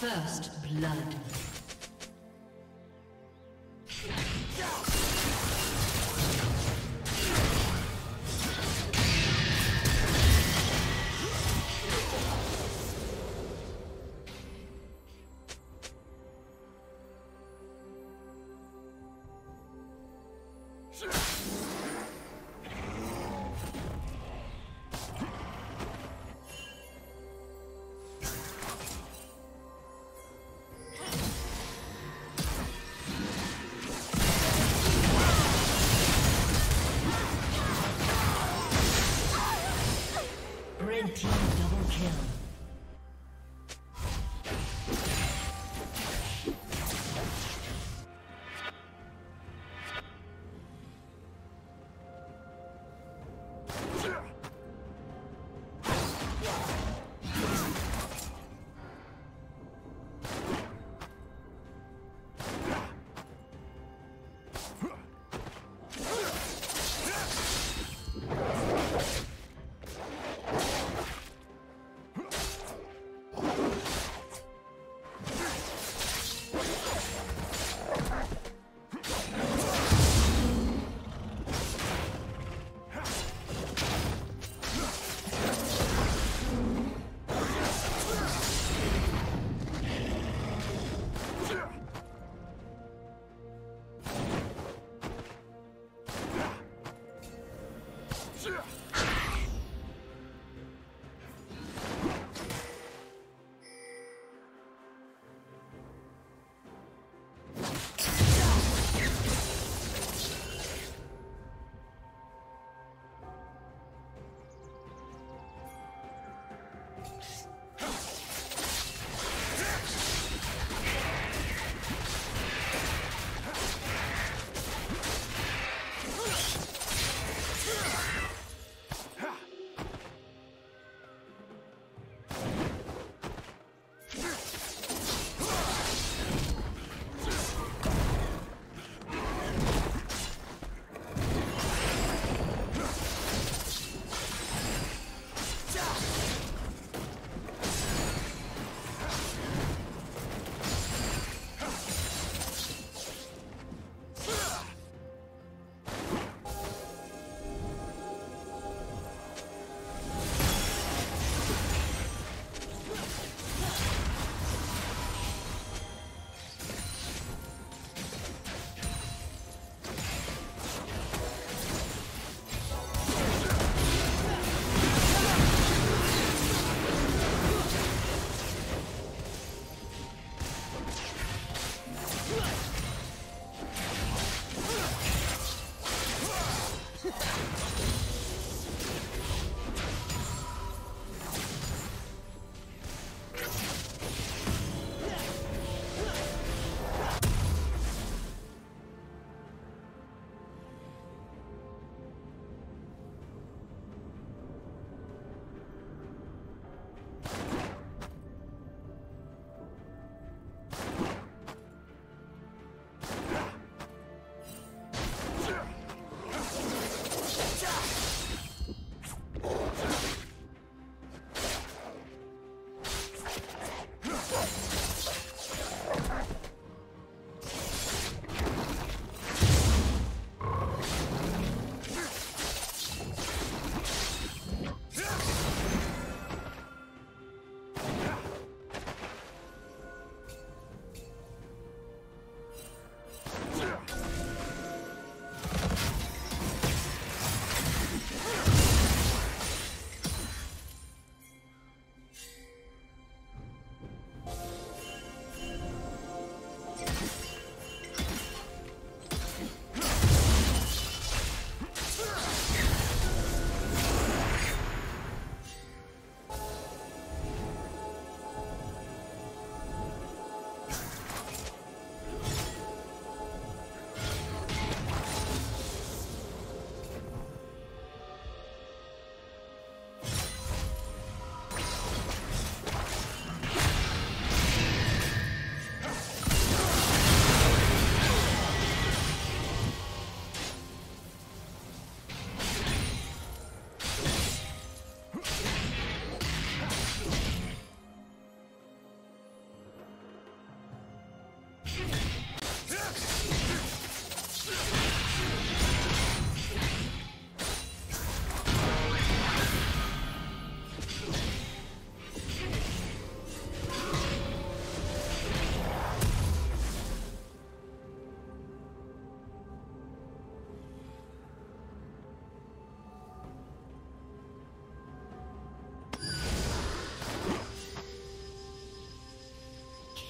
First blood.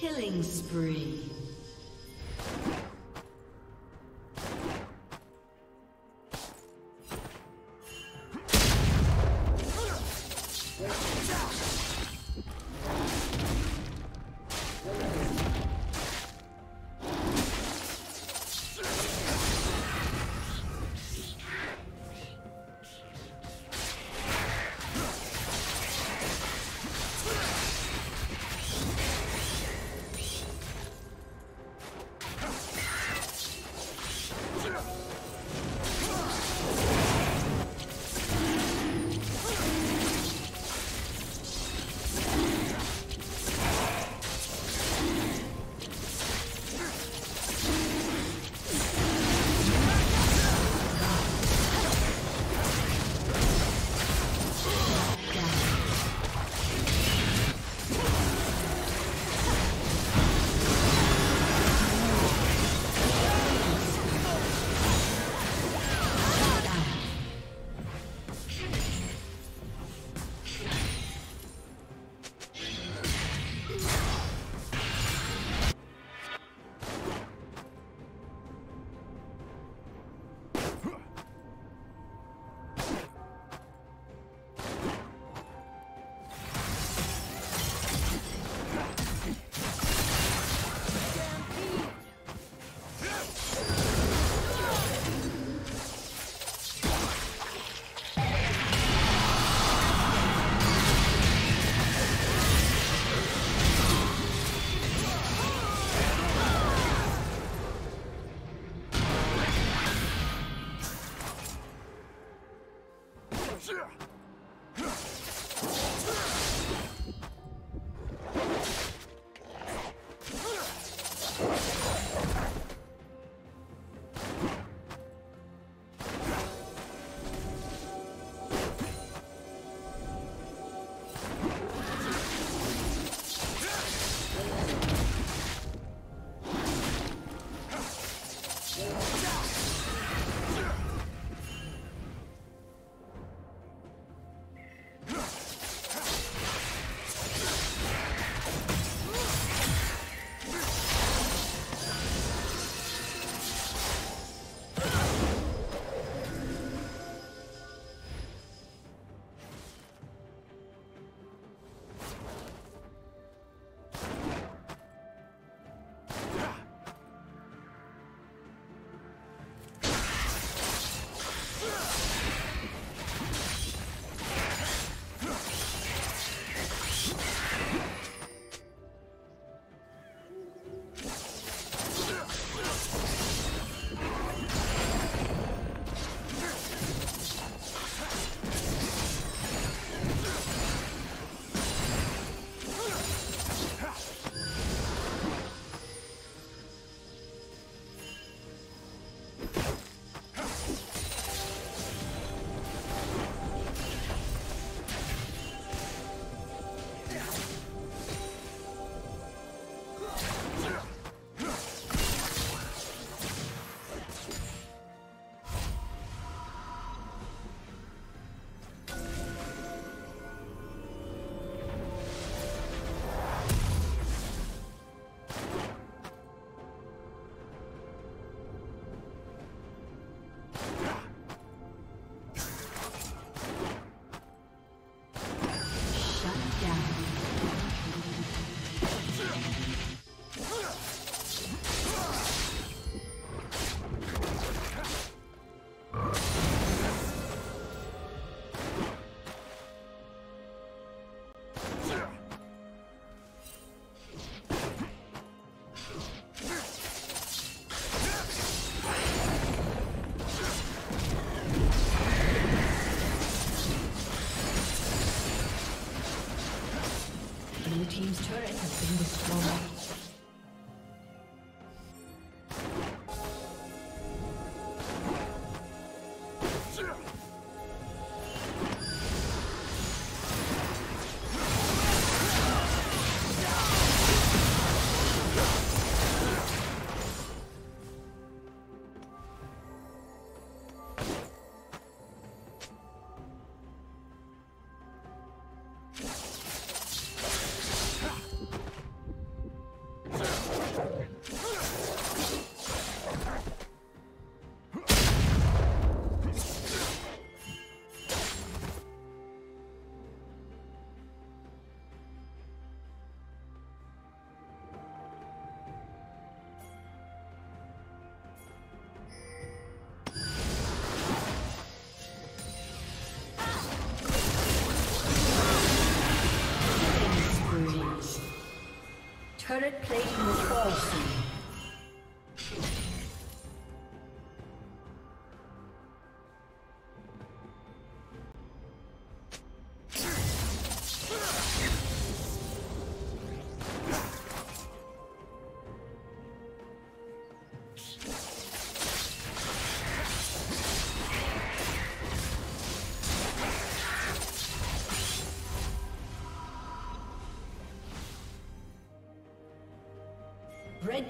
Killing spree. Team's turret has been destroyed. Current plate will fall soon. Red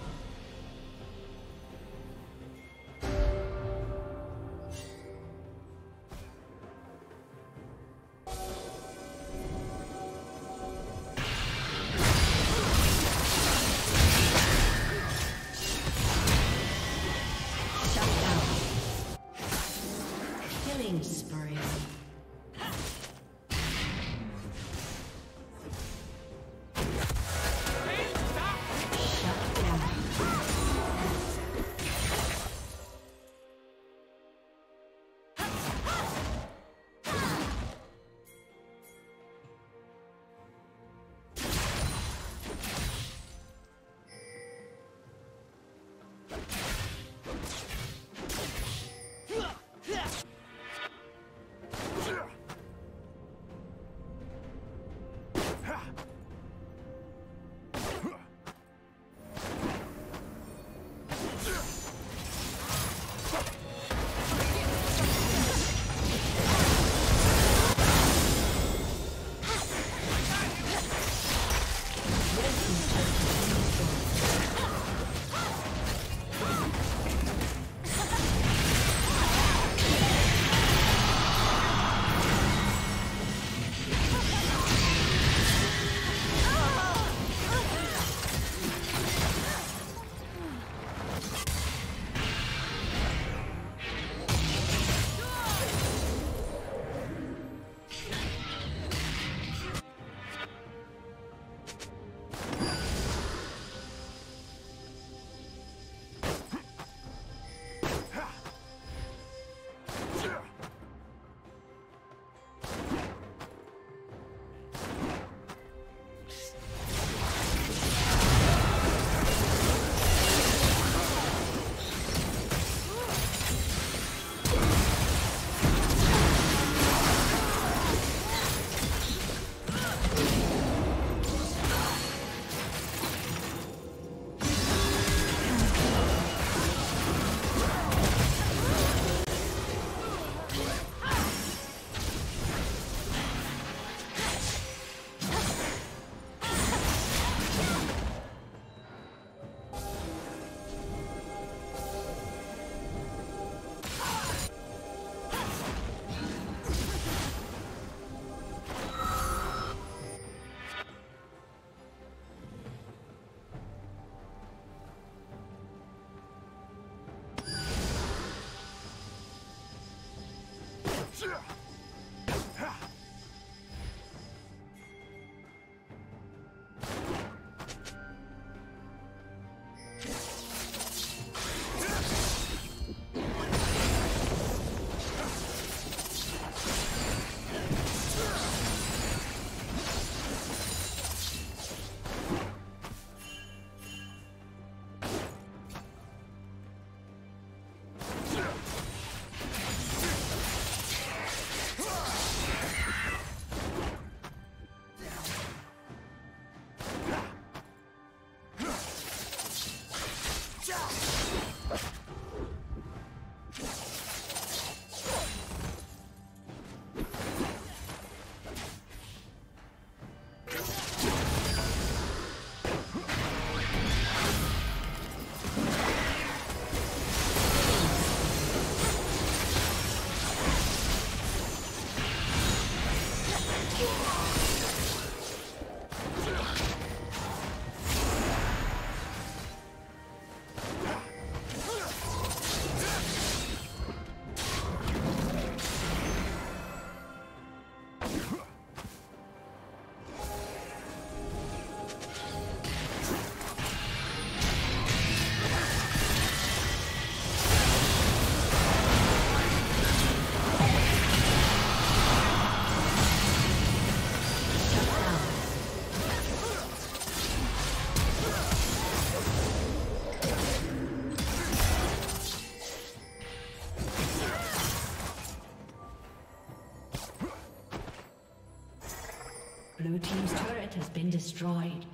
Blue team's turret has been destroyed.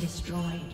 Destroyed. Destroyed.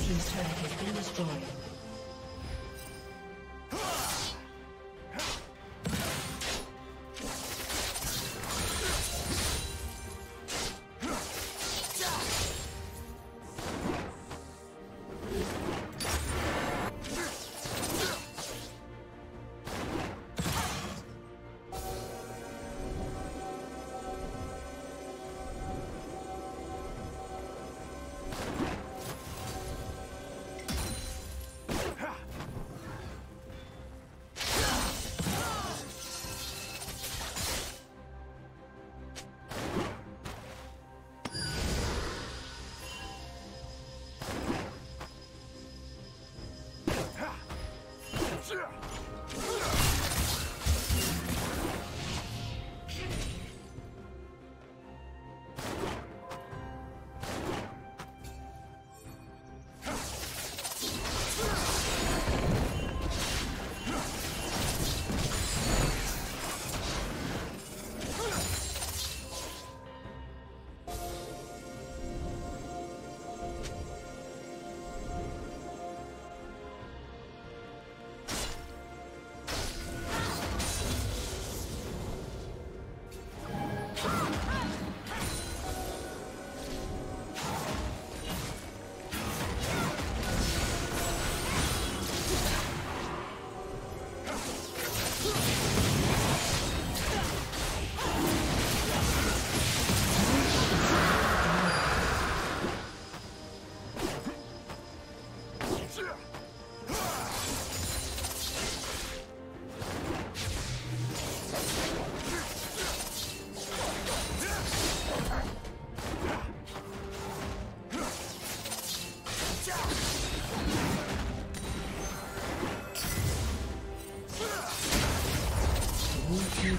His turret has been destroyed.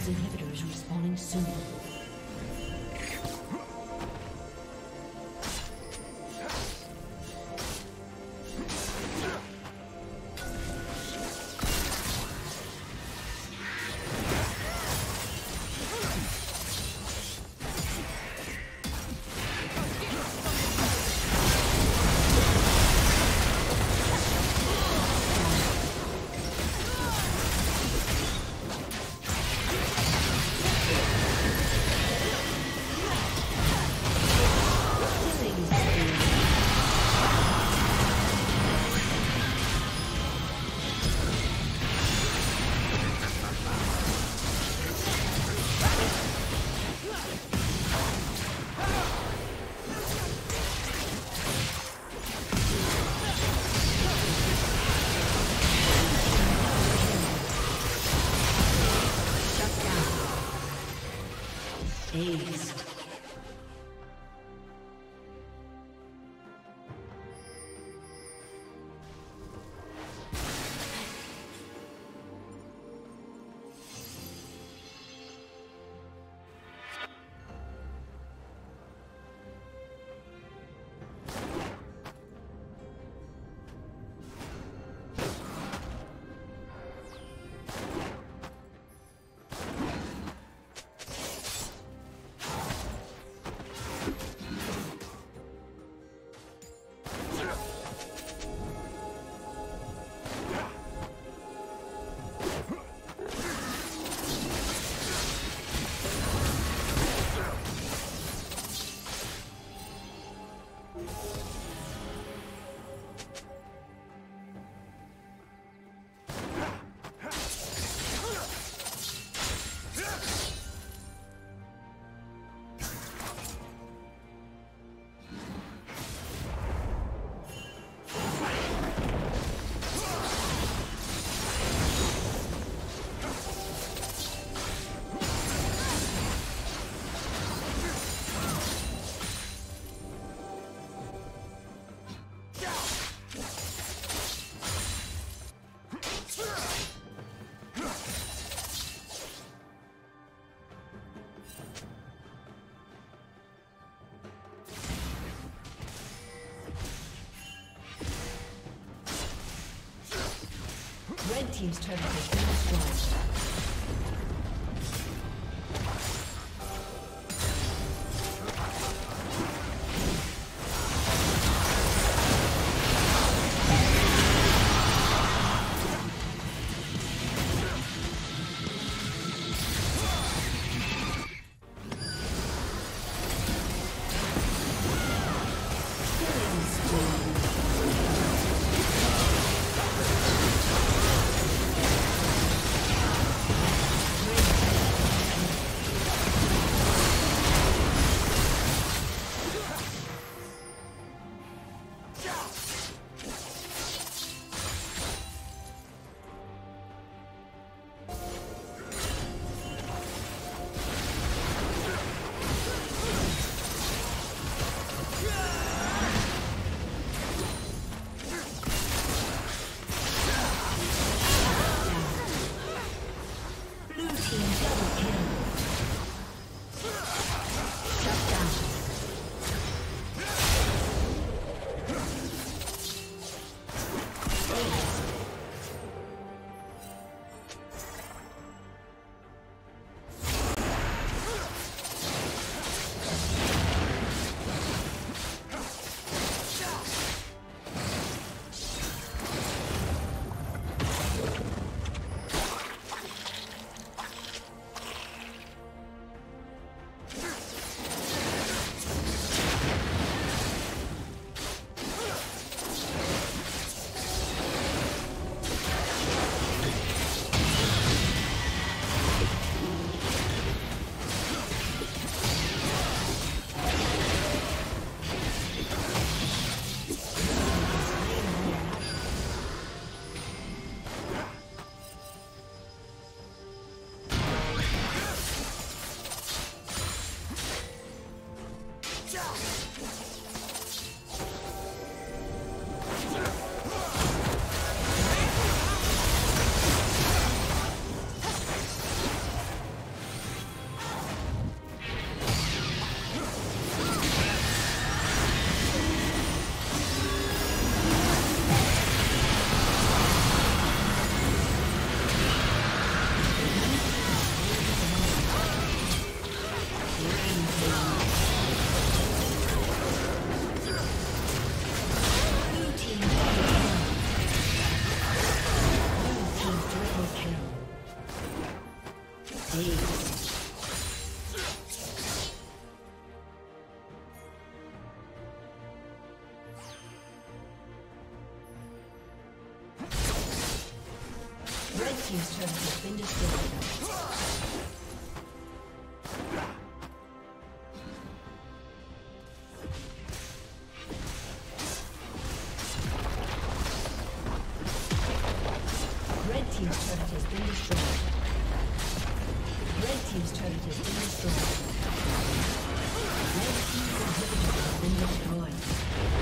Shields inhibitor is respawning soon. Red team's turret has been destroyed. team's turret has been destroyed. Red team's turret has been destroyed. Red team's turret has been destroyed. Red team's inhibitor has been destroyed.